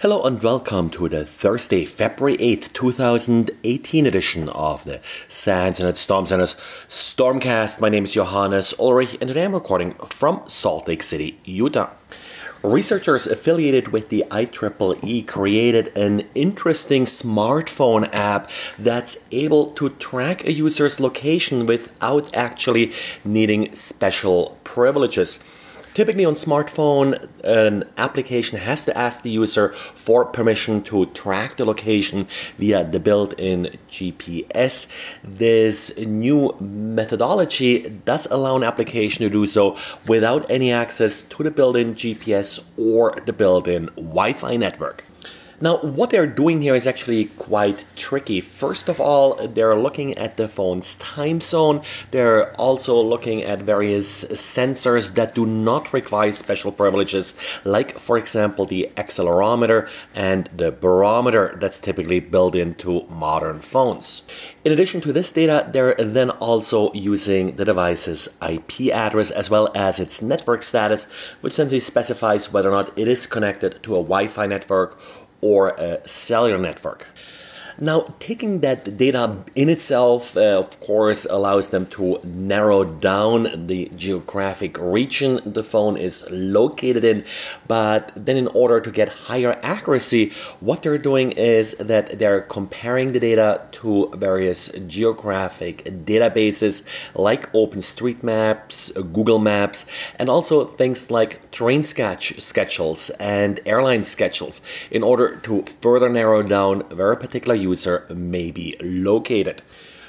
Hello and welcome to the Thursday, February 8th, 2018 edition of the Sands and Storm Center's Stormcast. My name is Johannes Ulrich and today I'm recording from Salt Lake City, Utah. Researchers affiliated with the IEEE created an interesting smartphone app that's able to track a user's location without actually needing special privileges. Typically on smartphone, an application has to ask the user for permission to track the location via the built-in GPS. This new methodology does allow an application to do so without any access to the built-in GPS or the built-in Wi-Fi network. Now, what they're doing here is actually quite tricky. First of all, they're looking at the phone's time zone. They're also looking at various sensors that do not require special privileges, like, for example, the accelerometer and the barometer that's typically built into modern phones. In addition to this data, they're then also using the device's IP address as well as its network status, which essentially specifies whether or not it is connected to a Wi-Fi network or a cellular network. Now, taking that data in itself, of course, allows them to narrow down the geographic region the phone is located in. But then in order to get higher accuracy, what they're doing is that they're comparing the data to various geographic databases like OpenStreetMaps, Google Maps, and also things like train schedules and airline schedules in order to further narrow down where a particular user may be located.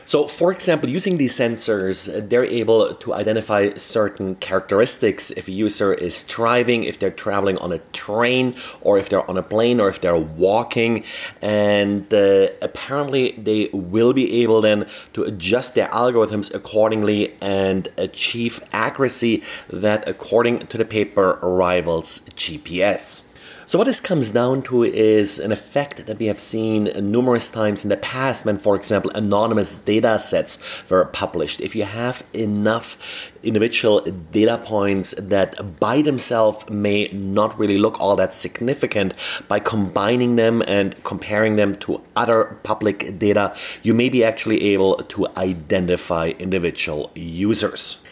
So, for example, using these sensors, they're able to identify certain characteristics if a user is driving, if they're traveling on a train, or if they're on a plane, or if they're walking. And apparently they will be able then to adjust their algorithms accordingly and achieve accuracy that, according to the paper, rivals GPS. So what this comes down to is an effect that we have seen numerous times in the past when, for example, anonymous data sets were published. If you have enough individual data points that by themselves may not really look all that significant, by combining them and comparing them to other public data, you may be actually able to identify individual users.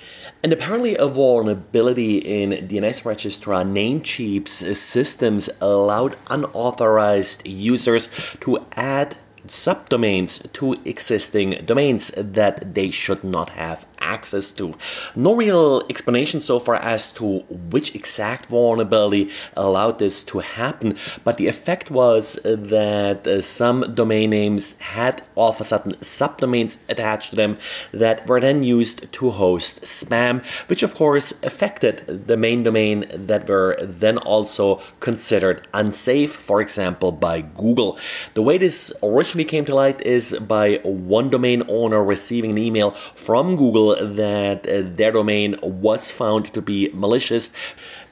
And apparently a vulnerability in DNS registrar Namecheap's systems allowed unauthorized users to add subdomains to existing domains that they should not have access to. No real explanation so far as to which exact vulnerability allowed this to happen, but the effect was that some domain names had all of a sudden subdomains attached to them that were then used to host spam, which of course affected the main domain that were then also considered unsafe, for example, by Google. The way this originally came to light is by one domain owner receiving an email from Google that their domain was found to be malicious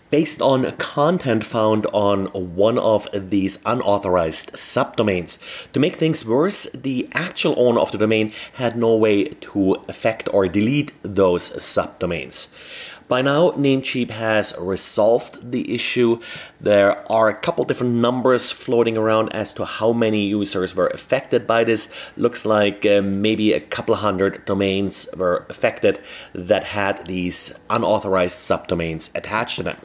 based on content found on one of these unauthorized subdomains. To make things worse, the actual owner of the domain had no way to affect or delete those subdomains. By now, Namecheap has resolved the issue. There are a couple different numbers floating around as to how many users were affected by this. Looks like maybe a couple hundred domains were affected that had these unauthorized subdomains attached to them.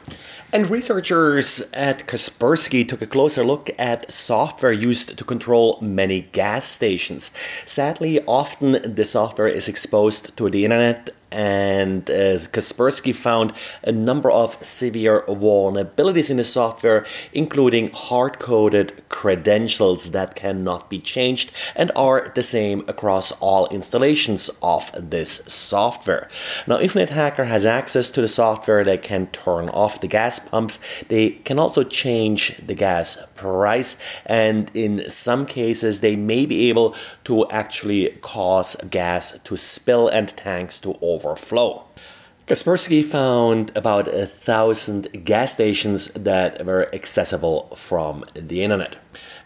And researchers at Kaspersky took a closer look at software used to control many gas stations. Sadly, often the software is exposed to the internet, and Kaspersky found a number of severe vulnerabilities in the software, including hard-coded credentials that cannot be changed and are the same across all installations of this software. Now, if an attacker has access to the software, they can turn off the gas pumps. They can also change the gas price, and in some cases, they may be able to actually cause gas to spill and tanks to overflow. Kaspersky found about 1,000 gas stations that were accessible from the internet.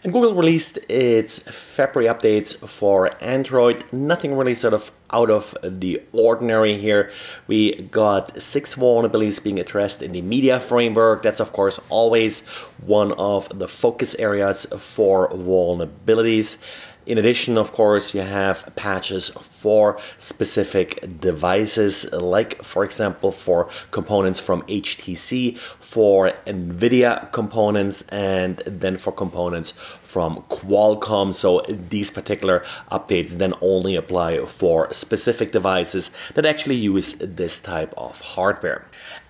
And Google released its February updates for Android. Nothing really sort of out of the ordinary here. We got 6 vulnerabilities being addressed in the media framework. That's of course always one of the focus areas for vulnerabilities. In addition, of course, you have patches for specific devices, like for example for components from HTC, for NVIDIA components, and then for components from Qualcomm. So these particular updates then only apply for specific devices that actually use this type of hardware.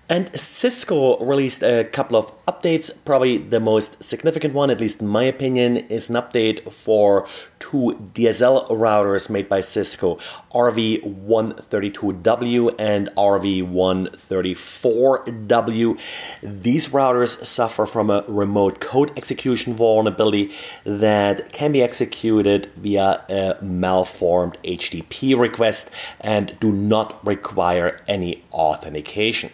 And Cisco released a couple of updates. Probably the most significant one, at least in my opinion, is an update for 2 DSL routers made by Cisco, RV132W and RV134W. These routers suffer from a remote code execution vulnerability that can be executed via a malformed HTTP request and do not require any authentication.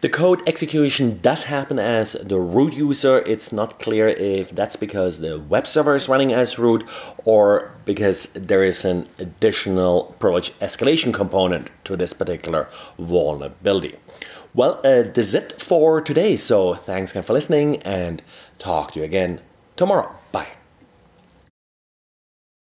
The code execution does happen as the root user. It's not clear if that's because the web server is running as root or because there is an additional privilege escalation component to this particular vulnerability. Well, that's it for today. So thanks again for listening and talk to you again tomorrow. Bye.